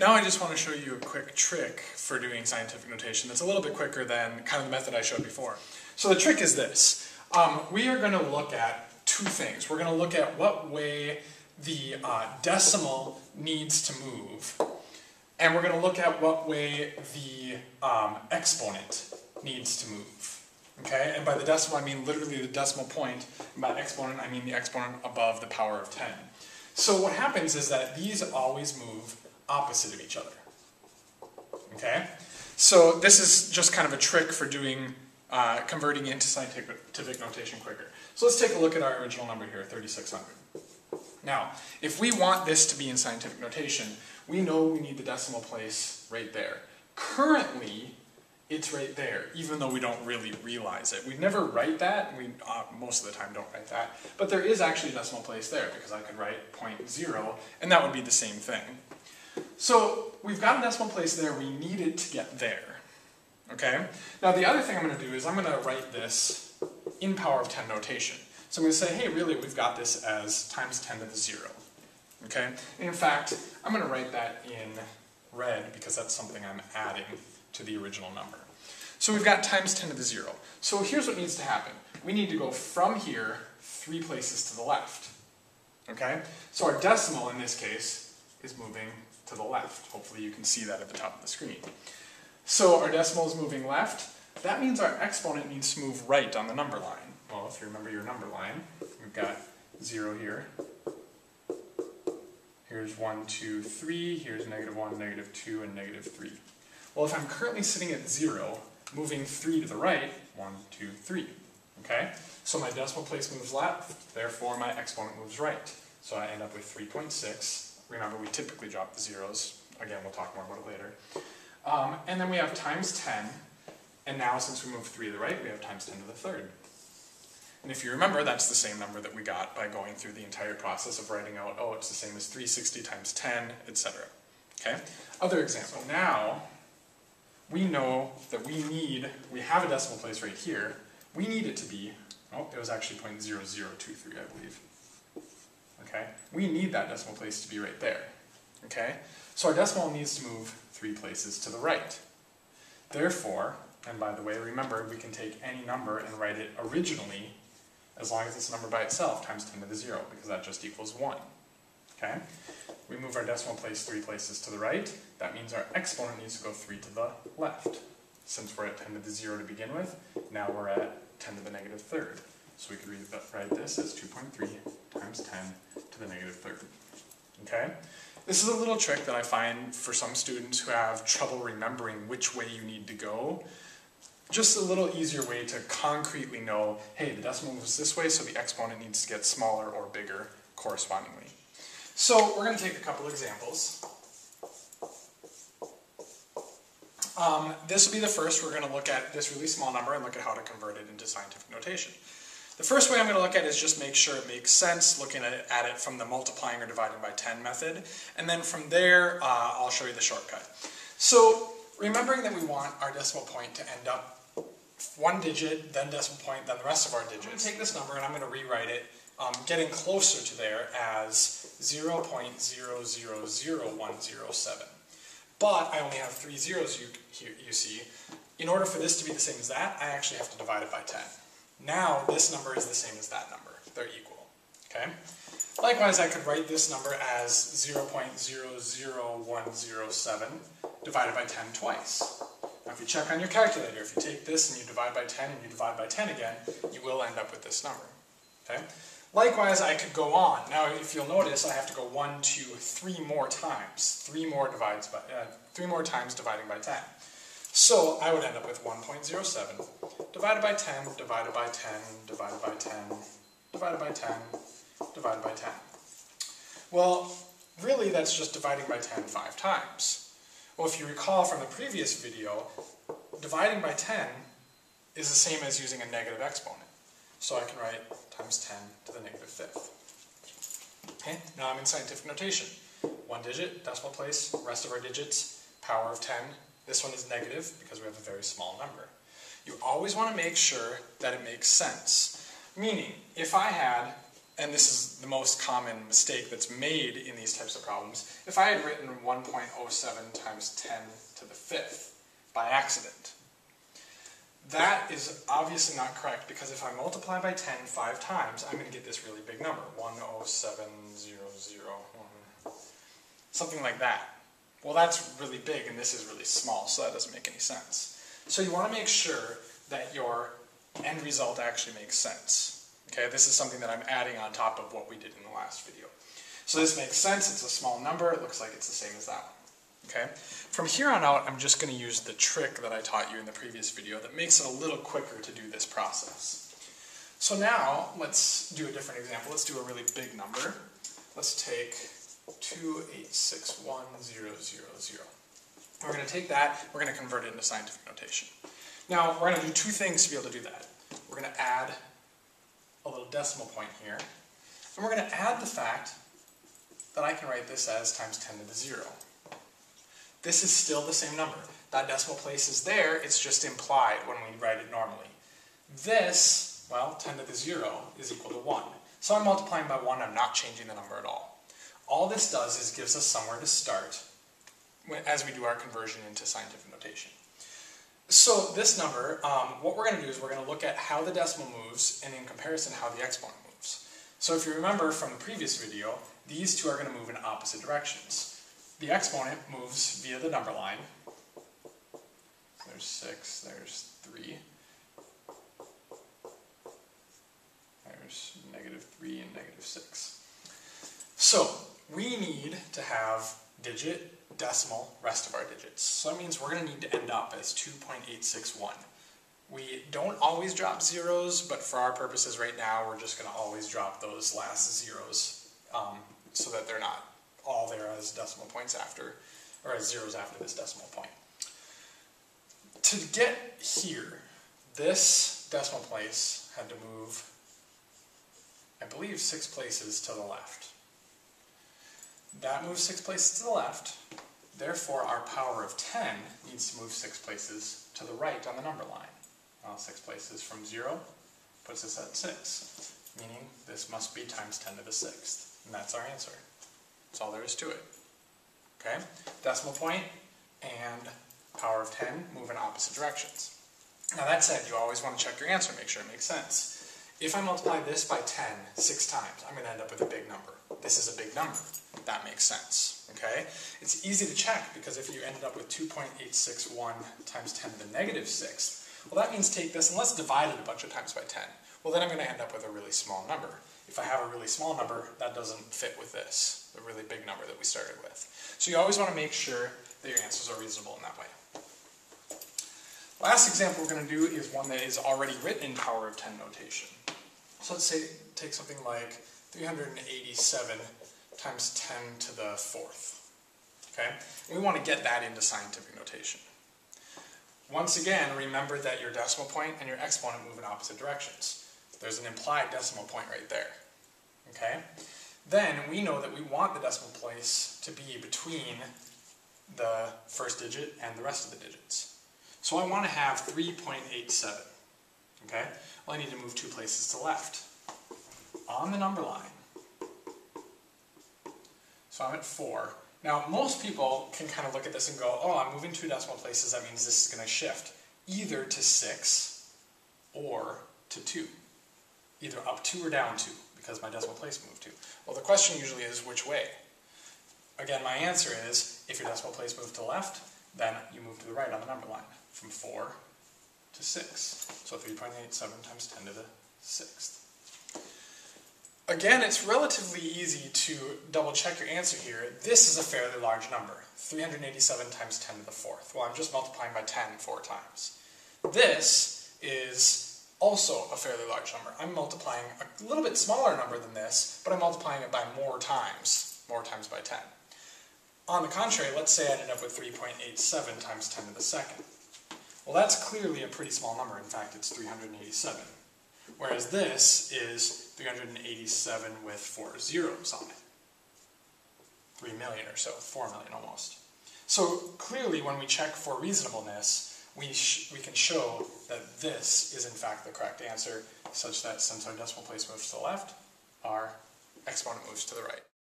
Now I just want to show you a quick trick for doing scientific notation that's a little bit quicker than kind of the method I showed before. So the trick is this. We are going to look at two things. We're going to look at what way the decimal needs to move, and we're going to look at what way the exponent needs to move. Okay? And by the decimal I mean literally the decimal point, and by exponent I mean the exponent above the power of 10. So what happens is that these always move opposite of each other. Okay? So this is just kind of a trick for doing converting into scientific notation quicker. So let's take a look at our original number here, 3600. Now, if we want this to be in scientific notation, we know we need the decimal place right there. Currently, it's right there, even though we don't really realize it. We never write that, and we most of the time don't write that, but there is actually a decimal place there, because I could write 0.0, and that would be the same thing. So we've got a decimal place there, we need it to get there. Okay? Now the other thing I'm going to do is I'm going to write this in power of 10 notation. So I'm going to say, hey, really, we've got this as times 10 to the 0. Okay? And in fact, I'm going to write that in red because that's something I'm adding to the original number. So we've got times 10 to the 0. So here's what needs to happen. We need to go from here 3 places to the left. Okay? So our decimal in this case is moving to the left. Hopefully you can see that at the top of the screen. So our decimal is moving left. That means our exponent needs to move right on the number line. Well, if you remember your number line, we've got 0 here. Here's 1, 2, 3. Here's negative 1, negative 2, and negative 3. Well, if I'm currently sitting at 0, moving 3 to the right, 1, 2, 3. Okay? So my decimal place moves left, therefore my exponent moves right. So I end up with 3.6. Remember, we typically drop the zeros. Again, we'll talk more about it later. And then we have times 10, and now since we moved 3 to the right, we have times 10 to the third. And if you remember, that's the same number that we got by going through the entire process of writing out, oh, it's the same as 360 times 10, etc. Okay? Other example. Now, we know that we have a decimal place right here. We need it to be, oh, it was actually 0.0023, I believe. Okay? We need that decimal place to be right there. Okay? So our decimal needs to move 3 places to the right. Therefore, and by the way, remember, we can take any number and write it originally as long as it's a number by itself times 10 to the 0, because that just equals 1. Okay? We move our decimal place 3 places to the right. That means our exponent needs to go 3 to the left. Since we're at 10 to the 0 to begin with, now we're at 10 to the negative third. So we could write this as 2.3 times 10 to the negative third. Okay? This is a little trick that I find for some students who have trouble remembering which way you need to go. Just a little easier way to concretely know, hey, the decimal moves this way, so the exponent needs to get smaller or bigger correspondingly. So we're going to take a couple examples. This will be the first. We're going to look at this really small number and look at how to convert it into scientific notation. The first way I'm going to look at it is just make sure it makes sense, looking at it from the multiplying or dividing by 10 method. And then from there, I'll show you the shortcut. So remembering that we want our decimal point to end up one digit, then decimal point, then the rest of our digits. I'm going to take this number and I'm going to rewrite it, getting closer to there as 0.000107. But I only have 3 zeros, you see. In order for this to be the same as that, I actually have to divide it by 10. Now, this number is the same as that number. They're equal. Okay? Likewise, I could write this number as 0.00107 divided by 10 twice. Now, if you check on your calculator, if you take this and you divide by 10 and you divide by 10 again, you will end up with this number. Okay? Likewise, I could go on. Now, if you'll notice, I have to go 1, 2, 3 more times. 3 more times dividing by 10. So I would end up with 1.07 divided by 10, divided by 10, divided by 10, divided by 10, divided by 10. Well, really that's just dividing by 10 5 times. Well, if you recall from the previous video, dividing by 10 is the same as using a negative exponent. So I can write times 10 to the negative fifth. Okay, now I'm in scientific notation. One digit, decimal place, rest of our digits, power of 10. This one is negative because we have a very small number. You always want to make sure that it makes sense. Meaning, if I had and this is the most common mistake that's made in these types of problems, if I had written 1.07 times 10 to the fifth by accident. That is obviously not correct, because if I multiply by 10 5 times, I'm going to get this really big number, 107,001, something like that. Well, that's really big and this is really small, so that doesn't make any sense. So you want to make sure that your end result actually makes sense. Okay, this is something that I'm adding on top of what we did in the last video. So this makes sense, it's a small number, it looks like it's the same as that one. Okay? From here on out, I'm just going to use the trick that I taught you in the previous video that makes it a little quicker to do this process. So now, let's do a different example. Let's do a really big number. Let's take 2861000. We're going to take that, we're going to convert it into scientific notation. Now, we're going to do two things to be able to do that. We're going to add a little decimal point here, and we're going to add the fact that I can write this as times 10 to the 0. This is still the same number. That decimal place is there, it's just implied when we write it normally. This, well, 10 to the 0 is equal to 1. So I'm multiplying by 1, I'm not changing the number at all. All this does is gives us somewhere to start as we do our conversion into scientific notation. So this number, what we're going to do is we're going to look at how the decimal moves and in comparison how the exponent moves. So if you remember from the previous video, these two are going to move in opposite directions. The exponent moves via the number line. There's 6, there's 3, there's negative 3 and negative 6. So we need to have digit, decimal, rest of our digits. So that means we're going to need to end up as 2.861. We don't always drop zeros, but for our purposes right now, we're just going to always drop those last zeros so that they're not all there as decimal points after, or as zeros after this decimal point. To get here, this decimal place had to move, I believe, 6 places to the left. That moves 6 places to the left, therefore our power of 10 needs to move 6 places to the right on the number line. Well, 6 places from 0 puts us at 6, meaning this must be times 10 to the 6th, and that's our answer. That's all there is to it. Okay? Decimal point and power of 10 move in opposite directions. Now that said, you always want to check your answer, make sure it makes sense. If I multiply this by 10 6 times, I'm going to end up with a big number. This is a big number. That makes sense. Okay? It's easy to check because if you ended up with 2.861 times 10 to the negative 6th, well, that means take this and let's divide it a bunch of times by 10. Well, then I'm going to end up with a really small number. If I have a really small number, that doesn't fit with this, the really big number that we started with. So you always want to make sure that your answers are reasonable in that way. Last example we're going to do is one that is already written in power of 10 notation. So let's say take something like 387 times 10 to the 4th. Okay? And we want to get that into scientific notation. Once again, remember that your decimal point and your exponent move in opposite directions. There's an implied decimal point right there. Okay? Then we know that we want the decimal place to be between the first digit and the rest of the digits. So I want to have 3.87. Okay? Well, I need to move 2 places to the left on the number line. So I'm at 4. Now, most people can kind of look at this and go, oh, I'm moving 2 decimal places, that means this is going to shift either to 6 or to 2. Either up 2 or down 2, because my decimal place moved 2. Well, the question usually is, which way? Again, my answer is, if your decimal place moved to the left, then you move to the right on the number line, from 4 to 6. So 3.87 times 10 to the 6th. Again, it's relatively easy to double check your answer here. This is a fairly large number, 387 times 10 to the 4th. Well, I'm just multiplying by 10 4 times. This is also a fairly large number. I'm multiplying a little bit smaller number than this, but I'm multiplying it by more times by 10. On the contrary, let's say I ended up with 3.87 times 10 to the 2nd. Well, that's clearly a pretty small number. In fact, it's 387. Whereas this is 387 with 4 zeros on it. 3 million or so, 4 million almost. So clearly when we check for reasonableness, we can show that this is in fact the correct answer, such that since our decimal place moves to the left, our exponent moves to the right.